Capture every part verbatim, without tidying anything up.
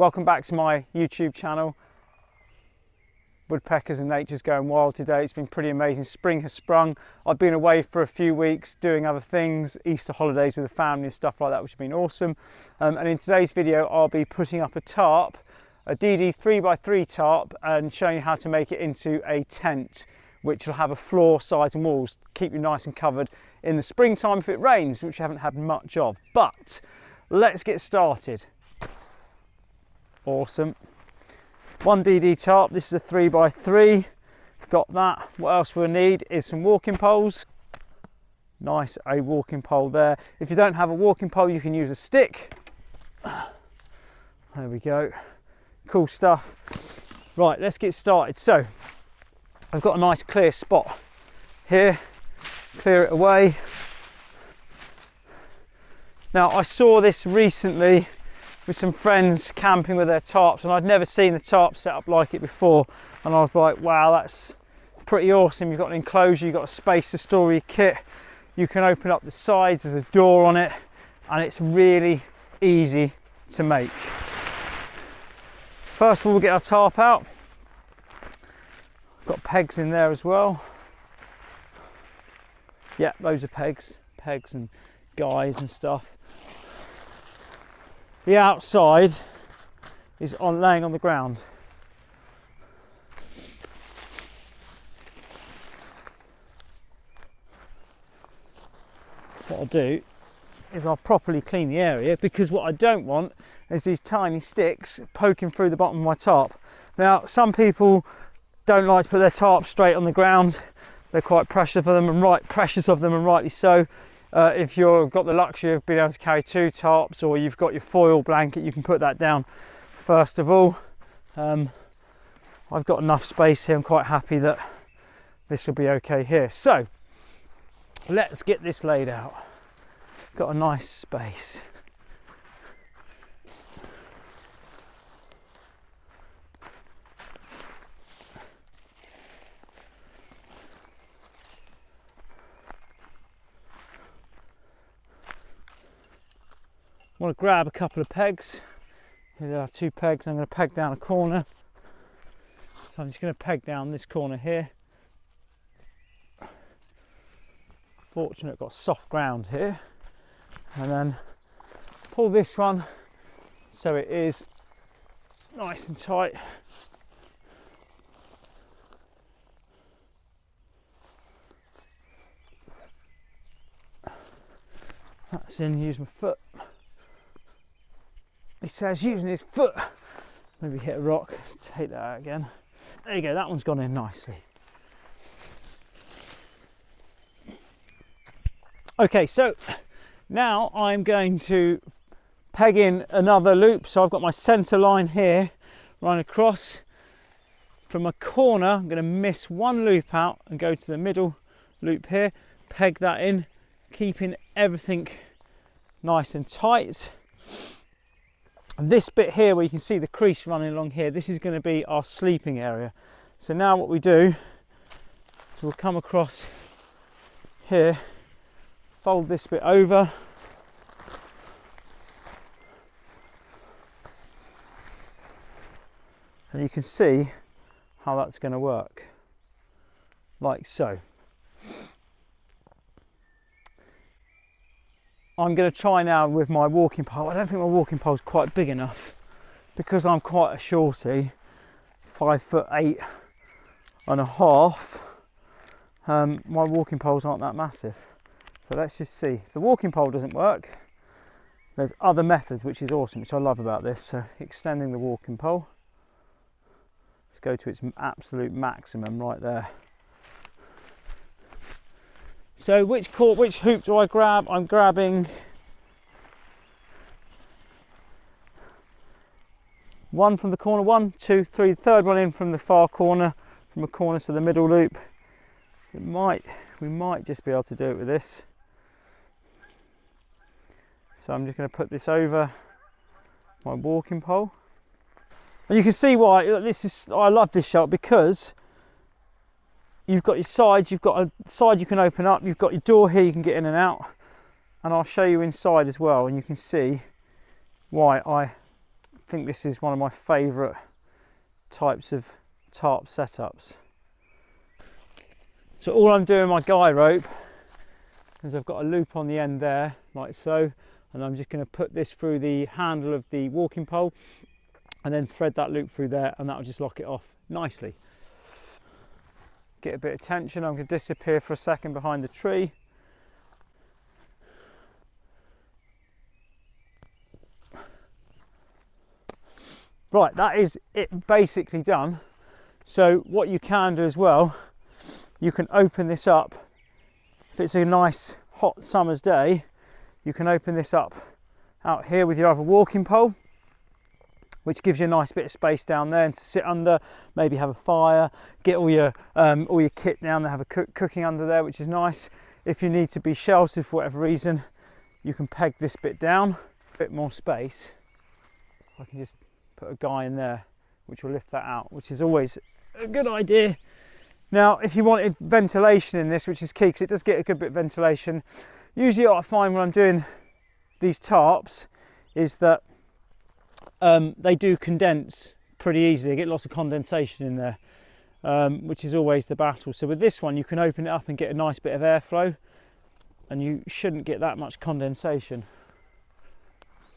Welcome back to my YouTube channel. Woodpeckers and nature's going wild today. It's been pretty amazing. Spring has sprung. I've been away for a few weeks doing other things, Easter holidays with the family and stuff like that, which has been awesome. Um, and in today's video, I'll be putting up a tarp, a D D three by three tarp, and showing you how to make it into a tent, which will have a floor, sides and walls, keep you nice and covered in the springtime if it rains, which we haven't had much of. But let's get started. Awesome. One D D tarp, this is a three by three, got that. What else we'll need is some walking poles. Nice, a walking pole there. If you don't have a walking pole, you can use a stick. There we go, cool stuff. Right, let's get started. So, I've got a nice clear spot here, clear it away. Now, I saw this recently with some friends camping with their tarps, and I'd never seen the tarp set up like it before, and I was like, wow, that's pretty awesome. You've got an enclosure, you've got a space to store your kit, you can open up the sides, there's a door on it, and it's really easy to make. First of all, we'll get our tarp out. I've got pegs in there as well. Yeah, those are pegs, pegs and guys and stuff. The outside is on laying on the ground. What I'll do is I'll properly clean the area, because what I don't want is these tiny sticks poking through the bottom of my tarp. Now, some people don't like to put their tarp straight on the ground. They're quite precious of them, and right precious of them, and rightly so. Uh, if you've got the luxury of being able to carry two tarps, or you've got your foil blanket, you can put that down first of all. Um, I've got enough space here. I'm quite happy that this will be okay here. So let's get this laid out. Got a nice space. I want to grab a couple of pegs. Here there are two pegs. I'm going to peg down a corner. So I'm just going to peg down this corner here. Fortunate I've got soft ground here. And then pull this one so it is nice and tight. That's in, use my foot. He says using his foot. Maybe hit a rock, take that out again. There you go, that one's gone in nicely. Okay, so now I'm going to peg in another loop. So I've got my center line here, run across from a corner. I'm going to miss one loop out and go to the middle loop here, peg that in, keeping everything nice and tight. And this bit here where you can see the crease running along here, this is going to be our sleeping area. So now what we do is we'll come across here, fold this bit over, and you can see how that's going to work, like so. I'm going to try now with my walking pole. I don't think my walking pole is quite big enough, because I'm quite a shorty, five foot eight and a half. Um, my walking poles aren't that massive. So let's just see. If the walking pole doesn't work, there's other methods, which is awesome, which I love about this. So extending the walking pole. Let's go to its absolute maximum right there. So which cord, which hoop do I grab? I'm grabbing one from the corner, one, two, three, the third one in from the far corner, from a corner to the middle loop. It might, we might just be able to do it with this. So I'm just going to put this over my walking pole. And you can see why this is, I love this shot, because you've got your sides, you've got a side you can open up, you've got your door here you can get in and out, and I'll show you inside as well, and you can see why I think this is one of my favourite types of tarp setups. So all I'm doing my guy rope is I've got a loop on the end there, like so, and I'm just going to put this through the handle of the walking pole and then thread that loop through there, and that'll just lock it off nicely. Get a bit of tension. I'm going to disappear for a second behind the tree. Right, that is it basically done. So what you can do as well, you can open this up. If it's a nice hot summer's day, you can open this up out here with your other walking pole, which gives you a nice bit of space down there and to sit under, maybe have a fire, get all your um, all your kit down there, have a cook cooking under there, which is nice. If you need to be sheltered for whatever reason, you can peg this bit down, a bit more space. I can just put a guy in there, which will lift that out, which is always a good idea. Now, if you wanted ventilation in this, which is key, because it does get a good bit of ventilation. Usually what I find when I'm doing these tarps is that Um, they do condense pretty easily. You get lots of condensation in there, um, which is always the battle. So with this one, you can open it up and get a nice bit of airflow, and you shouldn't get that much condensation.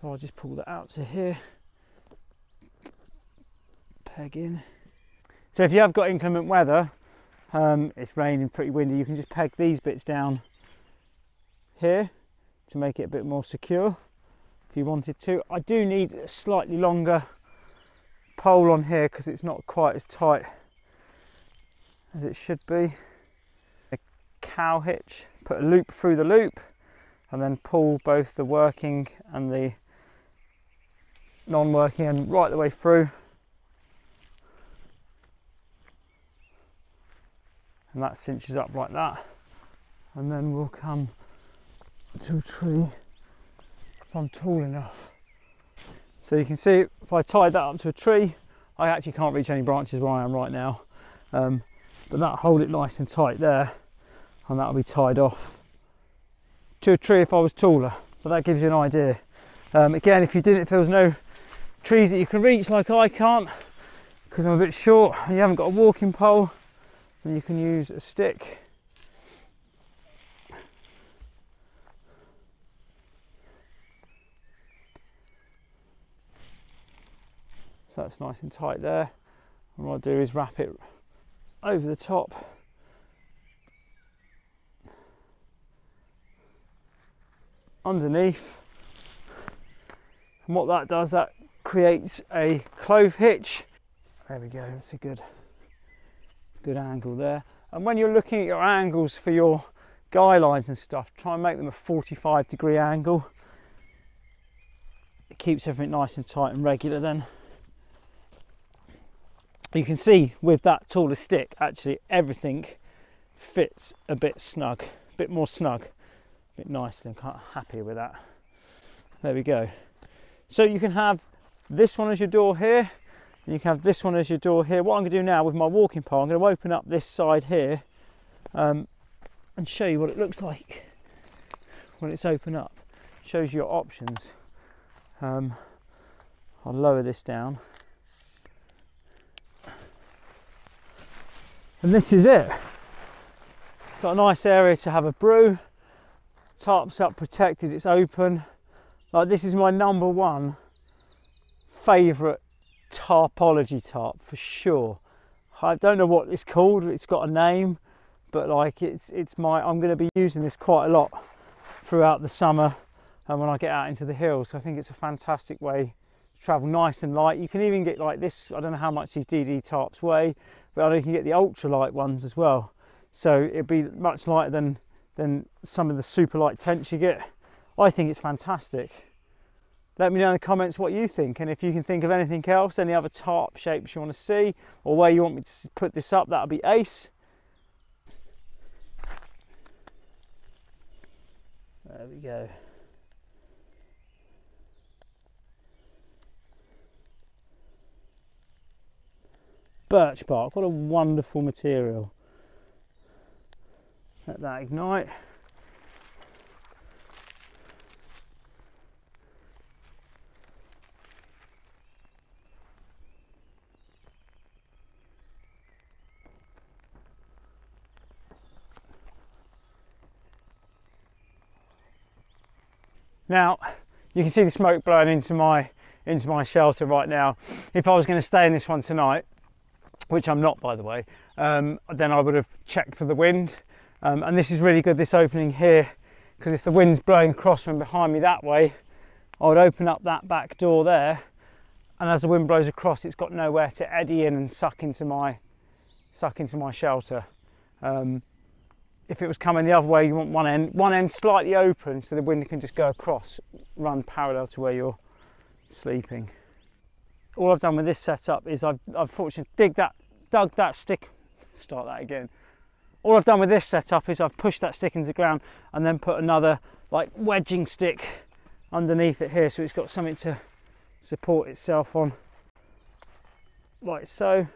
So I'll just pull that out to here, peg in. So if you have got inclement weather, um, it's raining, pretty windy, you can just peg these bits down here to make it a bit more secure. If you wanted to, I do need a slightly longer pole on here because it's not quite as tight as it should be. A cow hitch, put a loop through the loop and then pull both the working and the non-working end right the way through. And that cinches up like that. And then we'll come to a tree. I'm tall enough. So you can see if I tied that up to a tree, I actually can't reach any branches where I am right now, um, but that'll hold it nice and tight there, and that'll be tied off to a tree if I was taller, but that gives you an idea. Um, again, if you didn't, if there was no trees that you can reach like I can't because I'm a bit short and you haven't got a walking pole, then you can use a stick. So that's nice and tight there. And what I'll do is wrap it over the top. Underneath. And what that does, that creates a clove hitch. There we go, that's a good, good angle there. And when you're looking at your angles for your guy lines and stuff, try and make them a forty-five degree angle. It keeps everything nice and tight and regular then. You can see with that taller stick, actually everything fits a bit snug, a bit more snug, a bit nicely. I'm quite happy with that. There we go. So you can have this one as your door here, and you can have this one as your door here. What I'm going to do now with my walking pole, I'm going to open up this side here um, and show you what it looks like when it's open up. It shows you your options. Um, I'll lower this down. And this is it. Got a nice area to have a brew. Tarp's up, protected, it's open. Like, this is my number one favourite tarpology tarp for sure. I don't know what it's called, it's got a name, but like it's it's my I'm gonna be using this quite a lot throughout the summer and when I get out into the hills. So I think it's a fantastic way travel, nice and light. You can even get like this, I don't know how much these D D tarps weigh, but I know you can get the ultra light ones as well, so it'd be much lighter than than some of the super light tents you get. I think it's fantastic. Let me know in the comments what you think, and if you can think of anything else, any other tarp shapes you want to see or where you want me to put this up, that'll be ace. There we go. Birch bark, what a wonderful material. Let that ignite. Now you can see the smoke blowing into my into my shelter right now. If I was going to stay in this one tonight, which I'm not, by the way, um, then I would have checked for the wind. Um, and this is really good, this opening here, because if the wind's blowing across from behind me that way, I would open up that back door there, and as the wind blows across, it's got nowhere to eddy in and suck into my suck into my shelter. Um, if it was coming the other way, you want one end one end slightly open so the wind can just go across, run parallel to where you're sleeping. All I've done with this setup is I've, I've fortunately dig that, dug that stick, start that again. All I've done with this setup is I've pushed that stick into the ground and then put another like wedging stick underneath it here, so it's got something to support itself on, like so.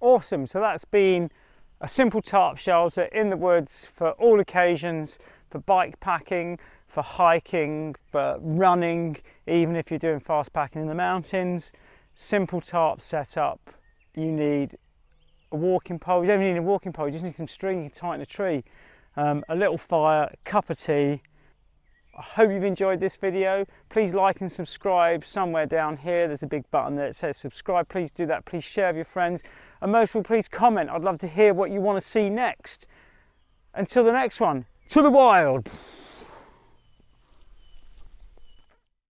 Awesome, so that's been a simple tarp shelter in the woods for all occasions, for bike packing, for hiking, for running, even if you're doing fast packing in the mountains. Simple tarp setup. You need a walking pole, you don't even need a walking pole, you just need some string, you can tighten a tree, um, a little fire, a cup of tea. I hope you've enjoyed this video. Please like and subscribe. Somewhere down here there's a big button that says subscribe. Please do that. Please share with your friends, and most of all, please comment. I'd love to hear what you want to see next. Until the next one, to the wild.